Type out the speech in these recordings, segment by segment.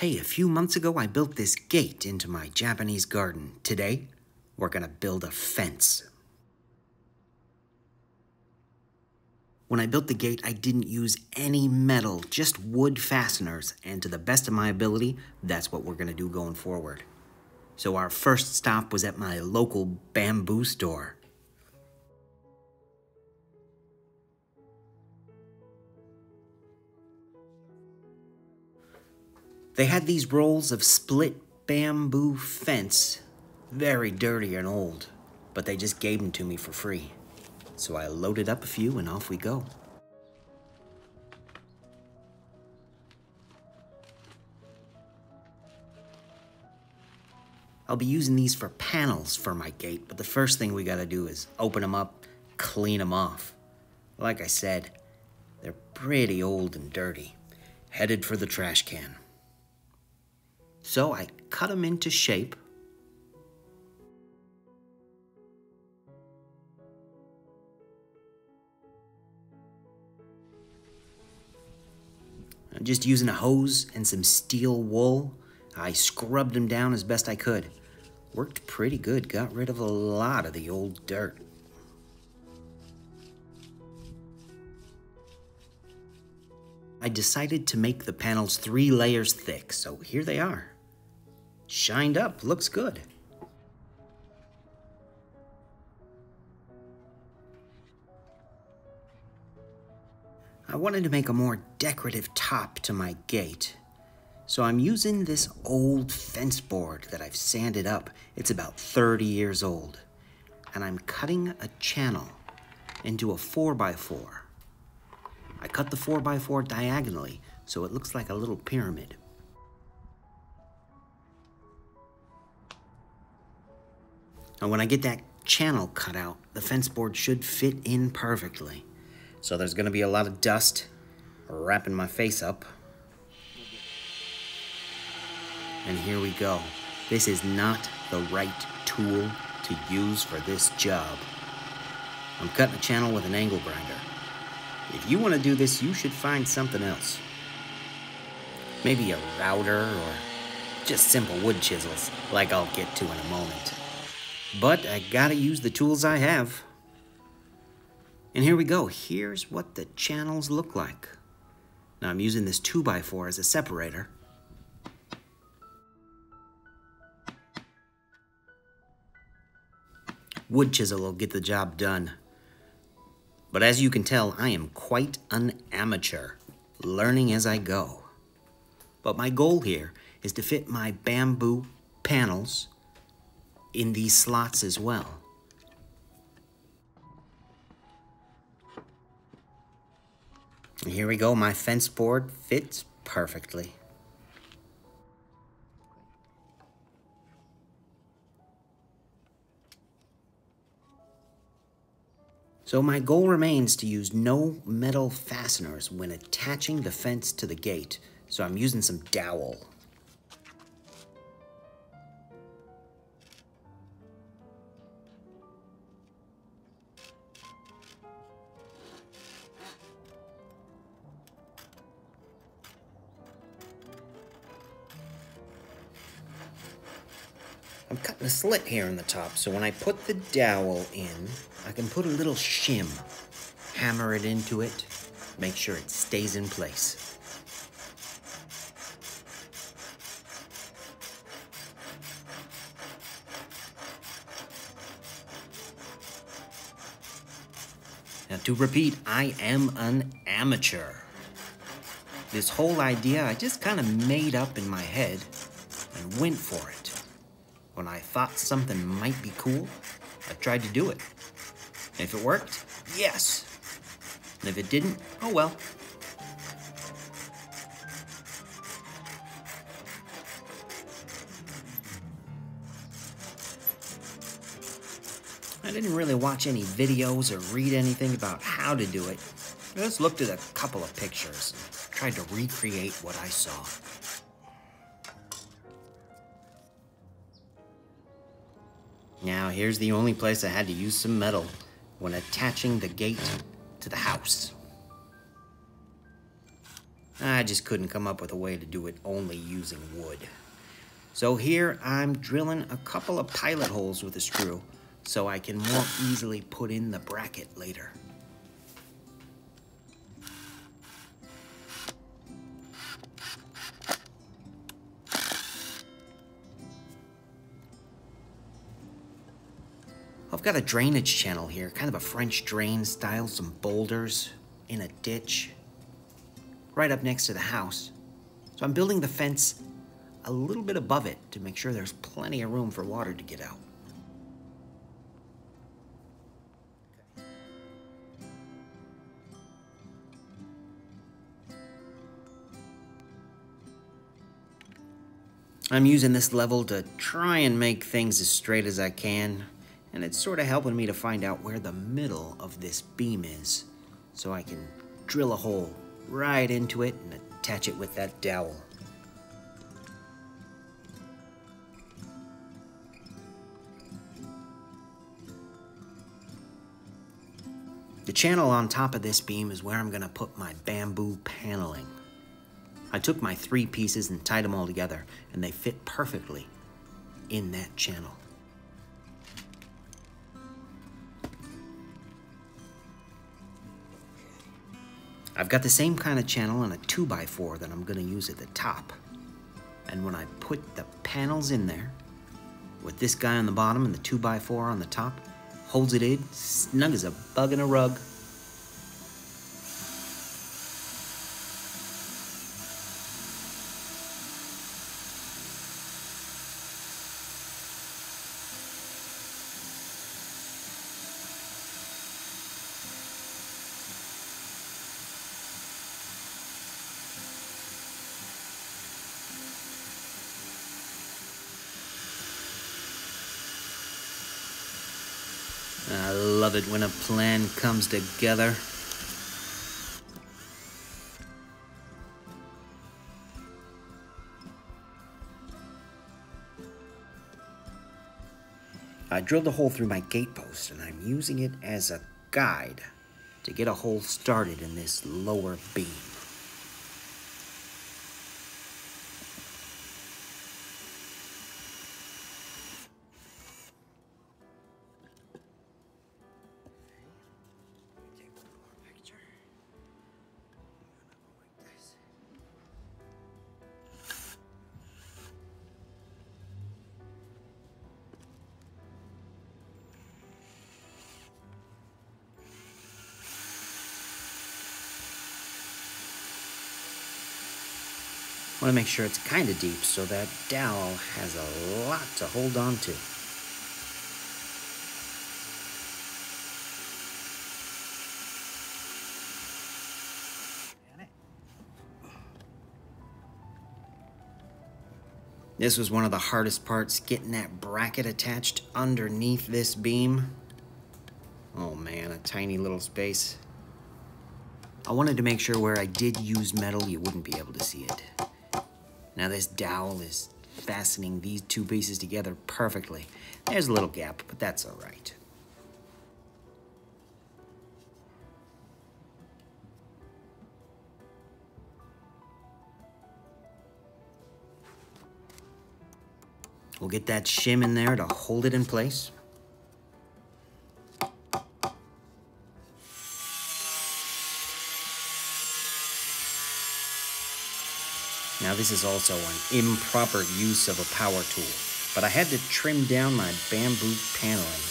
Hey, a few months ago I built this gate into my Japanese garden. Today, we're gonna build a fence. When I built the gate, I didn't use any metal, just wood fasteners, and to the best of my ability, that's what we're gonna do going forward. So our first stop was at my local bamboo store. They had these rolls of split bamboo fence, very dirty and old, but they just gave them to me for free. So I loaded up a few and off we go. I'll be using these for panels for my gate, but the first thing we gotta do is open them up, clean them off. Like I said, they're pretty old and dirty. Headed for the trash can. So I cut them into shape. Just using a hose and some steel wool, I scrubbed them down as best I could. Worked pretty good, got rid of a lot of the old dirt. I decided to make the panels 3 layers thick, so here they are. Shined up, looks good. I wanted to make a more decorative top to my gate, so I'm using this old fence board that I've sanded up. It's about 30 years old, and I'm cutting a channel into a 4x4. I cut the 4x4 diagonally, so it looks like a little pyramid. Now when I get that channel cut out, the fence board should fit in perfectly. So there's gonna be a lot of dust wrapping my face up. And here we go. This is not the right tool to use for this job. I'm cutting a channel with an angle grinder. If you wanna do this, you should find something else. Maybe a router or just simple wood chisels, like I'll get to in a moment. But I gotta use the tools I have. And here we go, here's what the channels look like. Now I'm using this 2x4 as a separator. Wood chisel will get the job done. But as you can tell, I am quite an amateur, learning as I go. But my goal here is to fit my bamboo panels in these slots as well. Here we go, my fence board fits perfectly. So my goal remains to use no metal fasteners when attaching the fence to the gate, so I'm using some dowel. I'm cutting a slit here in the top, so when I put the dowel in, I can put a little shim, hammer it into it, make sure it stays in place. Now to repeat, I am an amateur. This whole idea I just kind of made up in my head and went for it. When I thought something might be cool, I tried to do it. And if it worked, yes. And if it didn't, oh well. I didn't really watch any videos or read anything about how to do it. I just looked at a couple of pictures and tried to recreate what I saw. Now, here's the only place I had to use some metal when attaching the gate to the house. I just couldn't come up with a way to do it only using wood. So here I'm drilling a couple of pilot holes with a screw so I can more easily put in the bracket later. I've got a drainage channel here, kind of a French drain style, some boulders in a ditch right up next to the house. So I'm building the fence a little bit above it to make sure there's plenty of room for water to get out. I'm using this level to try and make things as straight as I can, and it's sort of helping me to find out where the middle of this beam is so I can drill a hole right into it and attach it with that dowel. The channel on top of this beam is where I'm going to put my bamboo paneling. I took my three pieces and tied them all together, and they fit perfectly in that channel. I've got the same kind of channel on a 2x4 that I'm going to use at the top. And when I put the panels in there, with this guy on the bottom and the 2x4 on the top, holds it in, snug as a bug in a rug. I love it when a plan comes together. I drilled a hole through my gate post, and I'm using it as a guide to get a hole started in this lower beam. I want to make sure it's kind of deep so that dowel has a lot to hold on to. This was one of the hardest parts, getting that bracket attached underneath this beam. Oh man, a tiny little space. I wanted to make sure where I did use metal, you wouldn't be able to see it. Now this dowel is fastening these two pieces together perfectly. There's a little gap, but that's all right. We'll get that shim in there to hold it in place. Now this is also an improper use of a power tool, but I had to trim down my bamboo paneling.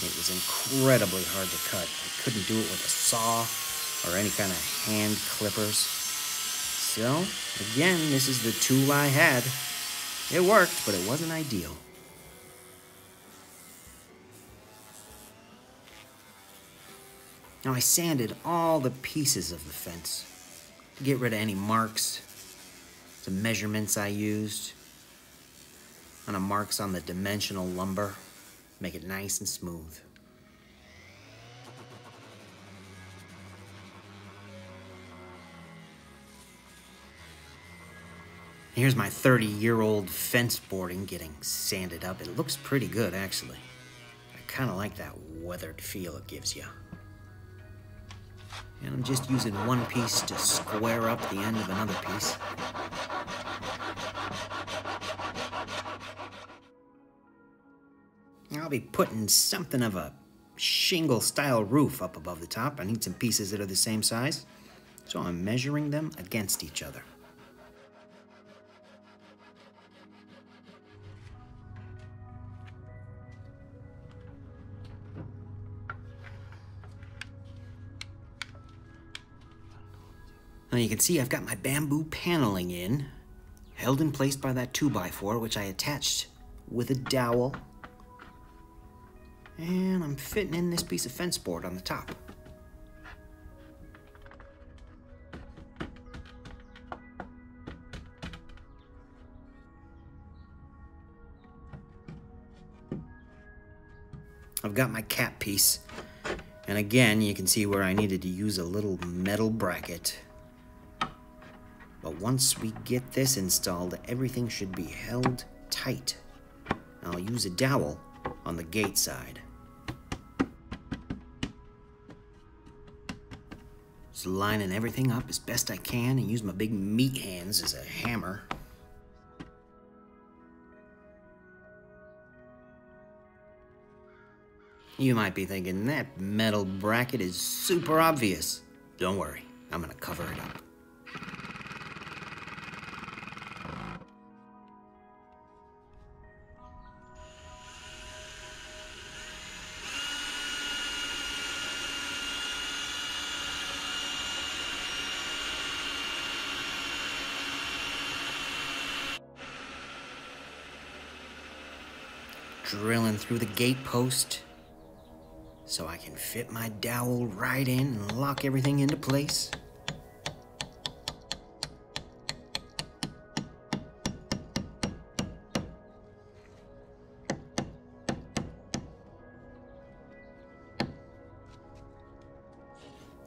It was incredibly hard to cut. I couldn't do it with a saw or any kind of hand clippers. So again, this is the tool I had. It worked, but it wasn't ideal. Now I sanded all the pieces of the fence to get rid of any marks. The measurements I used on the marks on the dimensional lumber, make it nice and smooth. Here's my 30-year-old fence boarding getting sanded up. It looks pretty good, actually. I kind of like that weathered feel it gives you. And I'm just using one piece to square up the end of another piece. I'll be putting something of a shingle-style roof up above the top. I need some pieces that are the same size, so I'm measuring them against each other. Now you can see I've got my bamboo paneling in, held in place by that 2x4, which I attached with a dowel. And I'm fitting in this piece of fence board on the top. I've got my cap piece, and again, you can see where I needed to use a little metal bracket. But once we get this installed, everything should be held tight. I'll use a dowel on the gate side. Just lining everything up as best I can and use my big meat hands as a hammer. You might be thinking, that metal bracket is super obvious. Don't worry, I'm gonna cover it up. Drilling through the gate post so I can fit my dowel right in and lock everything into place.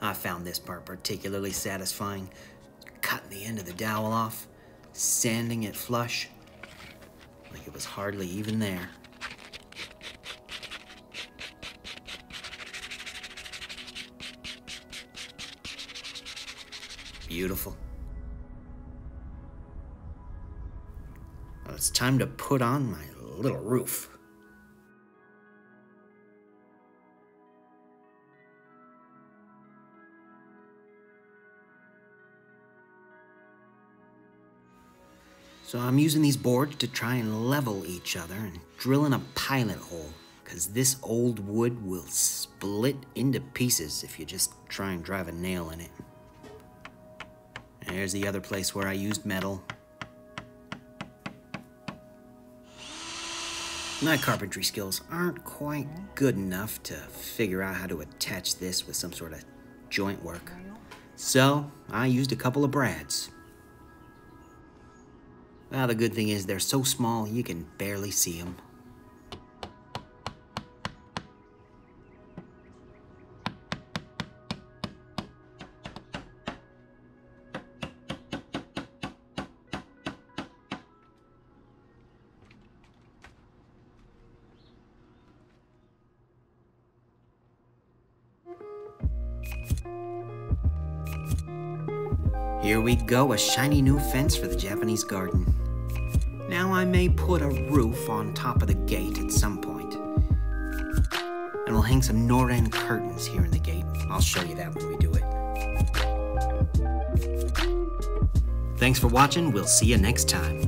I found this part particularly satisfying. Cutting the end of the dowel off, sanding it flush, like it was hardly even there. Beautiful. Well, it's time to put on my little roof. So I'm using these boards to try and level each other and drilling a pilot hole, because this old wood will split into pieces if you just try and drive a nail in it. There's the other place where I used metal. My carpentry skills aren't quite good enough to figure out how to attach this with some sort of joint work. So I used a couple of brads. Well, the good thing is they're so small you can barely see them. Here we go, a shiny new fence for the Japanese garden. Now I may put a roof on top of the gate at some point. And we'll hang some Noren curtains here in the gate. I'll show you that when we do it. Thanks for watching, we'll see you next time.